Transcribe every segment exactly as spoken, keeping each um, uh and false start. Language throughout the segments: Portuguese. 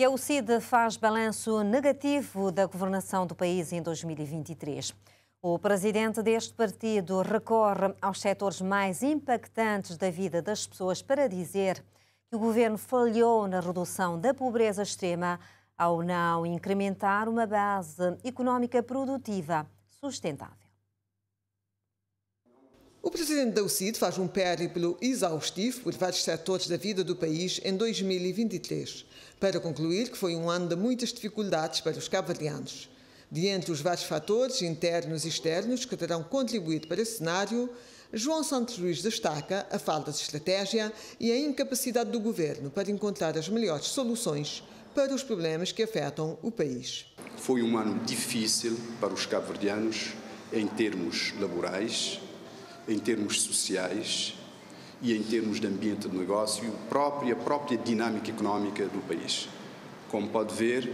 E a U C I D faz balanço negativo da governação do país em dois mil e vinte e três. O presidente deste partido recorre aos setores mais impactantes da vida das pessoas para dizer que o governo falhou na redução da pobreza extrema ao não incrementar uma base económica produtiva sustentável. O presidente da U C I D faz um périplo exaustivo por vários setores da vida do país em dois mil e vinte e três, para concluir que foi um ano de muitas dificuldades para os cabo-verdianos. Diante dos vários fatores internos e externos que terão contribuído para esse cenário, João Santos Luís destaca a falta de estratégia e a incapacidade do governo para encontrar as melhores soluções para os problemas que afetam o país. Foi um ano difícil para os cabo-verdianos em termos laborais, em termos sociais e em termos de ambiente de negócio e a própria, própria dinâmica económica do país. Como pode ver,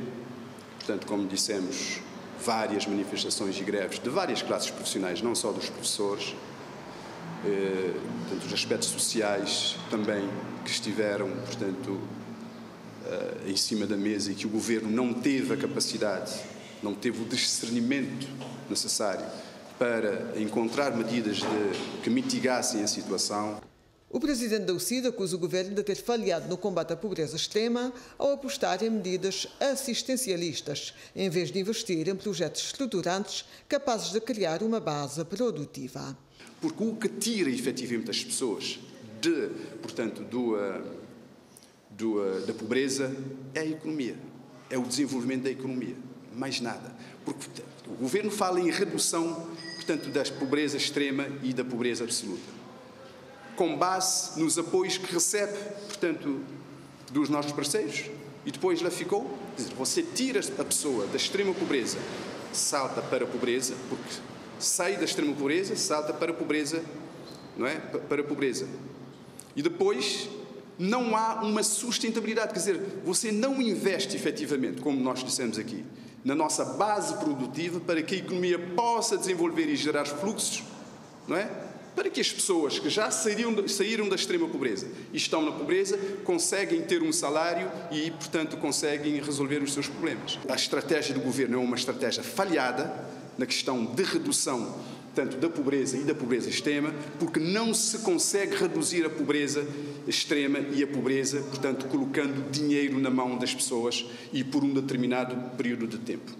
portanto, como dissemos, várias manifestações e greves de várias classes profissionais, não só dos professores, eh, portanto, os aspectos sociais também que estiveram, portanto, eh, em cima da mesa e que o governo não teve a capacidade, não teve o discernimento necessário para encontrar medidas de, que mitigassem a situação. O presidente da U C I D acusa o governo de ter falhado no combate à pobreza extrema ao apostar em medidas assistencialistas, em vez de investir em projetos estruturantes capazes de criar uma base produtiva. Porque o que tira efetivamente as pessoas de, portanto, do, do, da pobreza é a economia, é o desenvolvimento da economia, mais nada. Porque o governo fala em redução, portanto, da pobreza extrema e da pobreza absoluta, com base nos apoios que recebe, portanto, dos nossos parceiros, e depois lá ficou. Quer dizer, você tira a pessoa da extrema pobreza, salta para a pobreza, porque sai da extrema pobreza, salta para a pobreza, não é? Para a pobreza. E depois não há uma sustentabilidade, quer dizer, você não investe efetivamente, como nós dissemos aqui, na nossa base produtiva para que a economia possa desenvolver e gerar fluxos, não é? Para que as pessoas que já saíram, saíram da extrema pobreza e estão na pobreza conseguem ter um salário e, portanto, conseguem resolver os seus problemas. A estratégia do governo é uma estratégia falhada na questão de redução, tanto da pobreza e da pobreza extrema, porque não se consegue reduzir a pobreza extrema e a pobreza, portanto, colocando dinheiro na mão das pessoas e por um determinado período de tempo.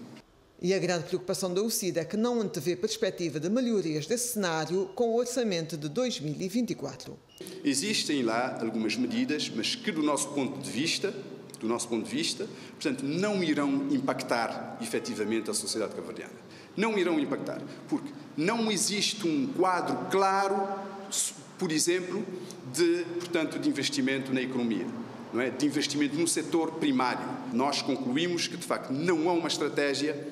E a grande preocupação da U C I D é que não antevê perspectiva de melhorias desse cenário com o orçamento de dois mil e vinte e quatro. Existem lá algumas medidas, mas que do nosso ponto de vista, do nosso ponto de vista, portanto, não irão impactar efetivamente a sociedade cabo-verdiana. Não irão impactar, porque não existe um quadro claro, por exemplo, de, portanto, de investimento na economia, não é? De investimento no setor primário. Nós concluímos que, de facto, não há uma estratégia,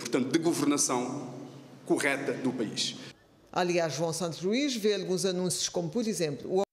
portanto, de governação correta do país. Aliás, João Santos Luís vê alguns anúncios como, por exemplo, o